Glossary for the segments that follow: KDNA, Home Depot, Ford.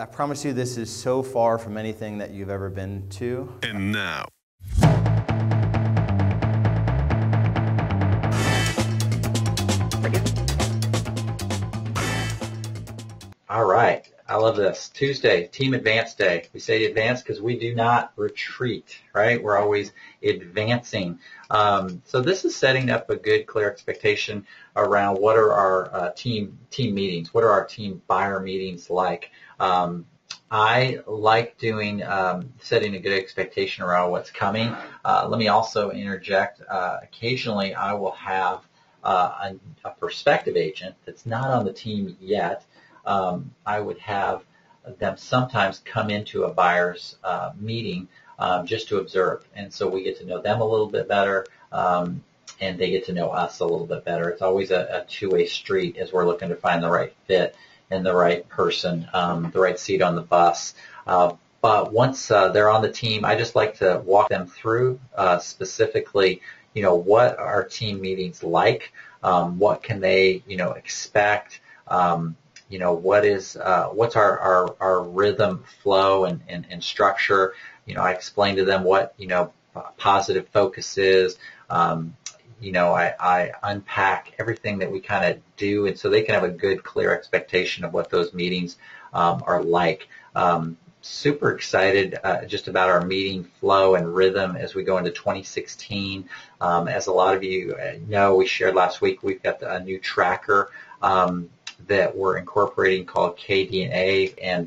I promise you this is so far from anything that you've ever been to. And now. All right. I love this. Tuesday, Team Advance Day. We say advance because we do not retreat, right? We're always advancing. So this is setting up a good, clear expectation around what are our team meetings, what are our team buyer meetings like. I like doing setting a good expectation around what's coming. Let me also interject. Occasionally, I will have a prospective agent that's not on the team yet. I would have them sometimes come into a buyer's meeting just to observe. And so we get to know them a little bit better, and they get to know us a little bit better. It's always a two-way street as we're looking to find the right fit and the right person, the right seat on the bus. But once they're on the team, I just like to walk them through specifically, you know, what are team meetings like? What can they, you know, expect? You know, what's our rhythm, flow, and structure. You know, I explain to them what, you know, positive focus is. You know, I unpack everything that we kind of do, and so they can have a good, clear expectation of what those meetings are like. Super excited just about our meeting flow and rhythm as we go into 2016. As a lot of you know, we shared last week, we've got a new tracker that we're incorporating called KDNA, and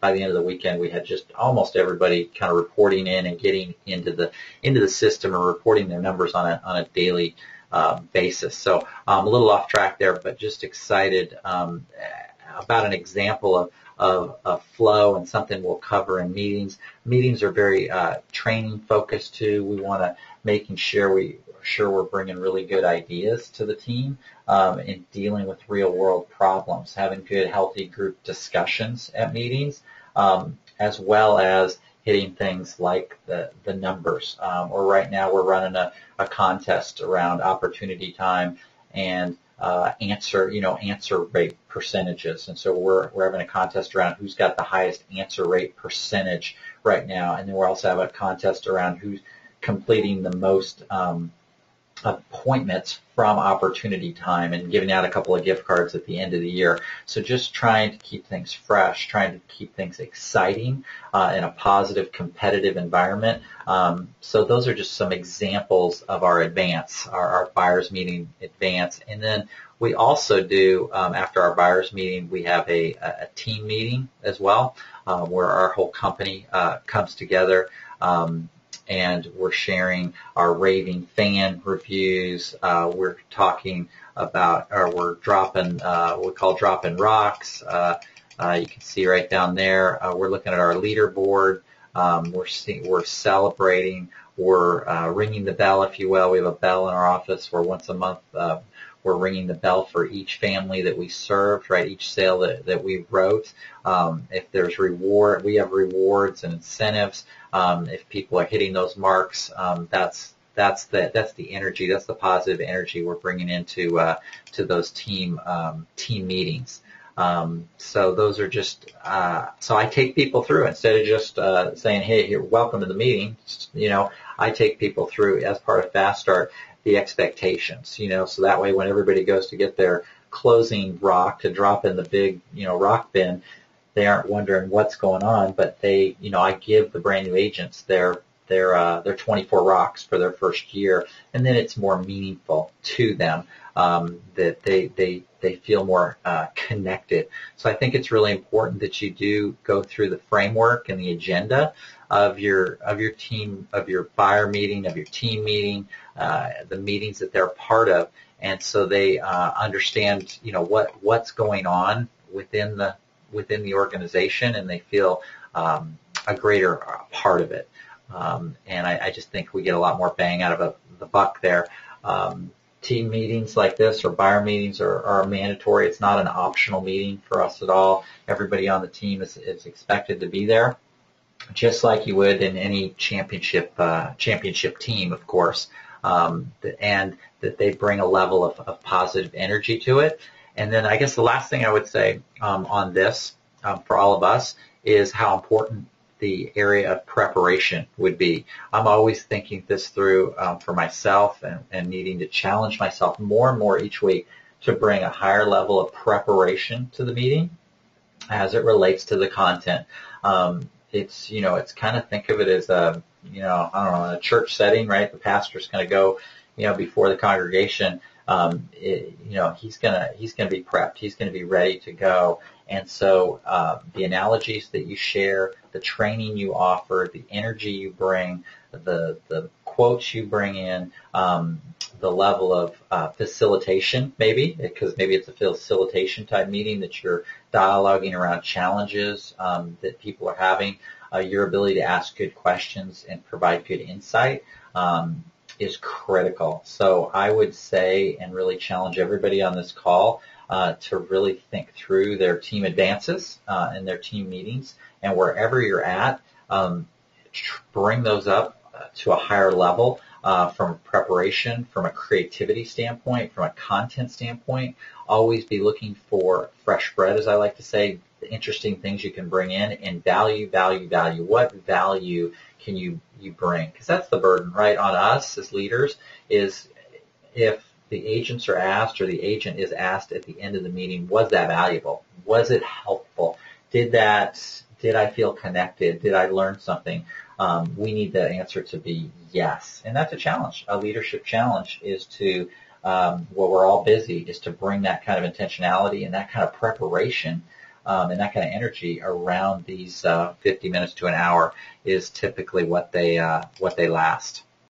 by the end of the weekend we had just almost everybody kind of reporting in and getting into the system or reporting their numbers on a daily basis. So I'm a little off track there, but just excited about an example of flow and something we'll cover in meetings. Meetings are very training focused too. We want to making sure we're bringing really good ideas to the team and dealing with real-world problems, having good, healthy group discussions at meetings, as well as hitting things like the numbers. Or right now we're running a contest around opportunity time and answer rate percentages, and so we're having a contest around who's got the highest answer rate percentage right now, and then we're also having a contest around who's completing the most appointments from opportunity time, and giving out a couple of gift cards at the end of the year. So just trying to keep things fresh, trying to keep things exciting in a positive, competitive environment. So those are just some examples of our advance, our buyers meeting advance. And then we also do, after our buyers meeting, we have a team meeting as well, where our whole company comes together. And we're sharing our raving fan reviews. We're talking about, or we're dropping, we call dropping rocks. You can see right down there. We're looking at our leaderboard. We're celebrating. We're ringing the bell, if you will. We have a bell in our office where once a month we're ringing the bell for each family that we served, right? Each sale that we wrote. If there's reward, we have rewards and incentives. If people are hitting those marks, that's the energy, that's the positive energy we're bringing into to those team meetings. So those are just so I take people through instead of just saying, hey, you're welcome to the meeting. You know, I take people through as part of Fast Start the expectations, you know, so that way when everybody goes to get their closing rock to drop in the big, you know, rock bin, they aren't wondering what's going on, but they, you know, I give the brand new agents their 24 rocks for their first year, and then it's more meaningful to them, that they feel more connected. So I think it's really important that you do go through the framework and the agenda of your buyer meeting, of your team meeting, the meetings that they're part of, and so they understand, you know, what's going on within the organization, and they feel a greater part of it. And I just think we get a lot more bang out of the buck there. Team meetings like this or buyer meetings are mandatory. It's not an optional meeting for us at all. Everybody on the team is expected to be there, just like you would in any championship team, of course, and that they bring a level of positive energy to it. And then I guess the last thing I would say on this for all of us is how important the area of preparation would be. I'm always thinking this through for myself and needing to challenge myself more and more each week to bring a higher level of preparation to the meeting as it relates to the content. It's, you know, it's kind of think of it as a, you know, I don't know, a church setting, right? The pastor's going to go, you know, before the congregation, you know, he's going to be prepped. He's going to be ready to go. And so the analogies that you share, the training you offer, the energy you bring, the quotes you bring in, the level of facilitation, maybe, because maybe it's a facilitation type meeting that you're dialoguing around challenges that people are having, your ability to ask good questions and provide good insight is critical. So I would say and really challenge everybody on this call to really think through their team advances and their team meetings, and wherever you're at, bring those up to a higher level from preparation, from a creativity standpoint, from a content standpoint. Always be looking for fresh bread, as I like to say, the interesting things you can bring in, and value. What value can you bring? Because that's the burden, right, on us as leaders, is if the agents are asked or the agent is asked at the end of the meeting, was that valuable? Was it helpful? Did I feel connected? Did I learn something? We need the answer to be yes. And that's a challenge. A leadership challenge is to, well, we're all busy, is to bring that kind of intentionality and that kind of preparation and that kind of energy around these 50 minutes to an hour is typically what they last.